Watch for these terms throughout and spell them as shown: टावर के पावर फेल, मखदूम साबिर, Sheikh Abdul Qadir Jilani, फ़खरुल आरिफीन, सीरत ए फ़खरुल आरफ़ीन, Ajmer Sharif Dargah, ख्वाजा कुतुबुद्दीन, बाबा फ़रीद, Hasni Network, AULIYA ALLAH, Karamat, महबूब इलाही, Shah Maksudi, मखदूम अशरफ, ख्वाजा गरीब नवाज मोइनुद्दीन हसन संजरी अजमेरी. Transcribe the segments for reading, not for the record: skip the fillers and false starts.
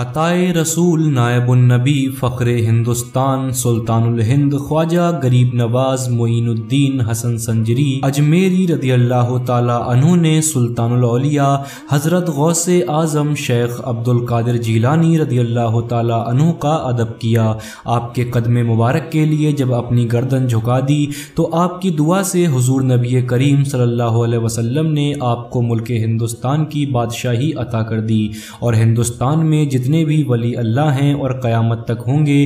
अताए रसूल नायबुन्नबी फ़ख्रे हिंदुस्तान सुल्तानुल हिंद ख्वाजा गरीब नवाज मोइनुद्दीन हसन संजरी अजमेरी रदियल्लाहु ताला अन्हु ने सुल्तानुल औलिया हज़रत गौसे आज़म शेख अब्दुल कादिर जीलानी रदियल्लाहु ताला अन्हु का अदब किया। आपके कदम मुबारक के लिए जब अपनी गर्दन झुका दी तो आपकी दुआ से हुजूर नबी करीम सल्लल्लाहु अलैहि वसल्लम ने आपको मुल्क हिंदुस्तान की बादशाही अता कर दी और हिंदुस्तान में जितने भी वली अल्लाह हैं और क़यामत तक होंगे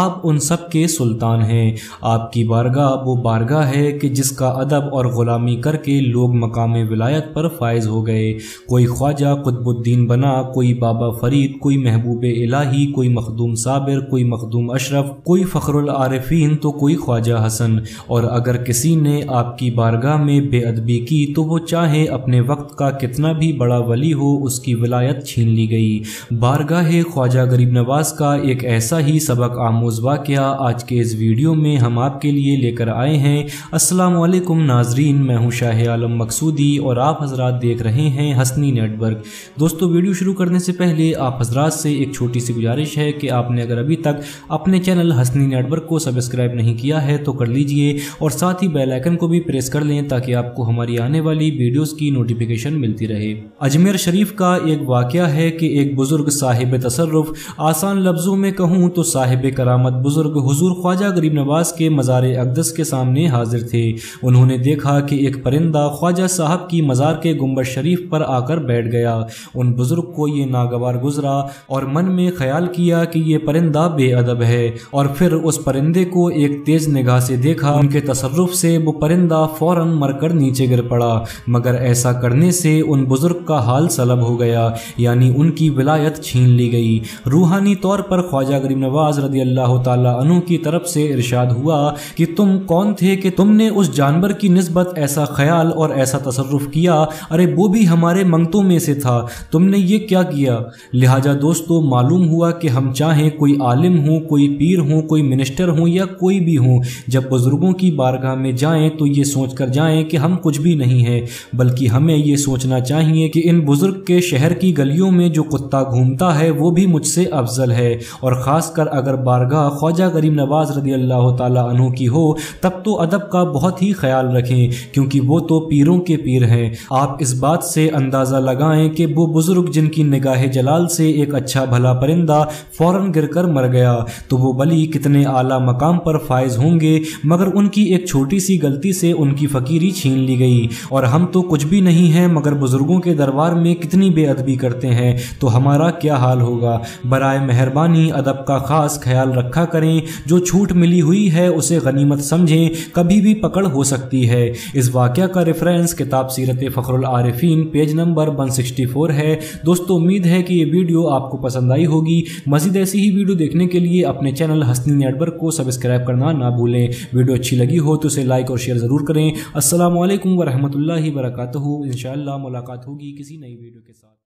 आप उन सब के सुल्तान हैं। आपकी बारगाह वो बारगाह है कि जिसका अदब और ग़ुलामी करके लोग मकाम विलायत पर फायज़ हो गए। कोई ख्वाजा कुतुबुद्दीन बना, कोई बाबा फ़रीद, कोई महबूब इलाही, कोई मखदूम साबिर, कोई मखदूम अशरफ, कोई फ़खरुल आरिफीन, तो कोई ख्वाजा हसन। और अगर किसी ने आपकी बारगाह में बेअदबी की तो वो चाहे अपने वक्त का कितना भी बड़ा वली हो, उसकी विलायत छीन ली गई। बारगाह ख्वाजा गरीब नवाज का एक ऐसा ही सबक आमोज वाक़या आज के इस वीडियो में हम आपके लिए लेकर आए हैं। अस्सलामु अलैकुम नाजरीन, मैं हूं शाह मकसूदी और आप हजरात देख रहे हैं हसनी नेटवर्क। दोस्तों, वीडियो शुरू करने से पहले आप हजरात से एक छोटी सी गुजारिश है कि आपने अगर अभी तक अपने चैनल हसनी नेटवर्क को सब्सक्राइब नहीं किया है तो कर लीजिए और साथ ही बेल आइकन को भी प्रेस कर लें ताकि आपको हमारी आने वाली वीडियोज़ की नोटिफिकेशन मिलती रहे। अजमेर शरीफ का एक वाक़या है कि एक बुज़ुर्ग साहिब तसर्रुफ, आसान लफ्जों में कहूँ तो साहिब करामत बुजुर्ग हुजूर ख्वाजा गरीब नवाज के मज़ार अक़दस के सामने हाजिर थे। उन्होंने देखा कि एक परिंदा ख्वाजा साहब की मज़ार के गुंबद शरीफ पर आकर बैठ गया। उन बुजुर्ग को ये नागवार गुजरा और मन में ख्याल किया कि ये परिंदा बेअदब है, और फिर उस परिंदे को एक तेज निगाह से देखा। उनके तसर्रुफ से वो परिंदा फौरन मरकर नीचे गिर पड़ा, मगर ऐसा करने से उन बुजुर्ग का हाल सलब हो गया, यानी उनकी विलायत छीन ली गई। रूहानी तौर पर ख्वाजा गरीब नवाज रदियल्लाहु ताला अन्हु की तरफ से इरशाद हुआ कि तुम कौन थे कि तुमने उस जानवर की निस्बत ऐसा ख्याल और ऐसा तसर्रुफ किया? अरे वो भी हमारे मंगतों में से था, तुमने ये क्या किया? लिहाजा दोस्तों, मालूम हुआ कि हम चाहें कोई आलिम हों, कोई पीर हों, कोई मिनिस्टर हों या कोई भी हों, जब बुजुर्गों की बारगाह में जाएं तो ये सोच कर जाएं कि हम कुछ भी नहीं हैं, बल्कि हमें ये सोचना चाहिए कि इन बुजुर्ग के शहर की गलियों में जो कुत्ता घूमता है वो भी मुझसे अफजल है। और ख़ासकर अगर बारगाह ख्वाजा गरीब नवाज रदियल्लाहु ताला अन्हु की हो तब तो अदब का बहुत ही ख्याल रखें, क्योंकि वो तो पीरों के पीर हैं। आप इस बात से अंदाज़ा लगाएं कि वो बुज़ुर्ग जिनकी निगाह जलाल से एक अच्छा भला परिंदा फ़ौरन गिरकर मर गया, तो वो बली कितने आला मकाम पर फायज़ होंगे, मगर उनकी एक छोटी सी गलती से उनकी फ़कीरी छीन ली गई। और हम तो कुछ भी नहीं हैं, मगर बुज़ुर्गों के दरबार में कितनी बेअदबी करते हैं, तो हमारा क्या हाल होगा। बराए मेहरबानी अदब का खास ख्याल रखा करें, जो छूट मिली हुई है उसे गनीमत समझें, कभी भी पकड़ हो सकती है। इस वाक़या का रेफरेंस किताब सीरत ए फ़खरुल आरफ़ीन पेज नंबर 164 है। दोस्तों, उम्मीद है कि ये वीडियो आपको पसंद आई होगी। मज़ीद ऐसी ही वीडियो देखने के लिए अपने चैनल हसनी नेटवर्क को सब्सक्राइब करना ना भूलें। वीडियो अच्छी लगी हो तो उसे लाइक और शेयर ज़रूर करें। अस्सलामु अलैकुम वरहमतुल्लाहि वबरकातुहू। इंशाअल्लाह मुलाकात होगी किसी नई वीडियो के साथ।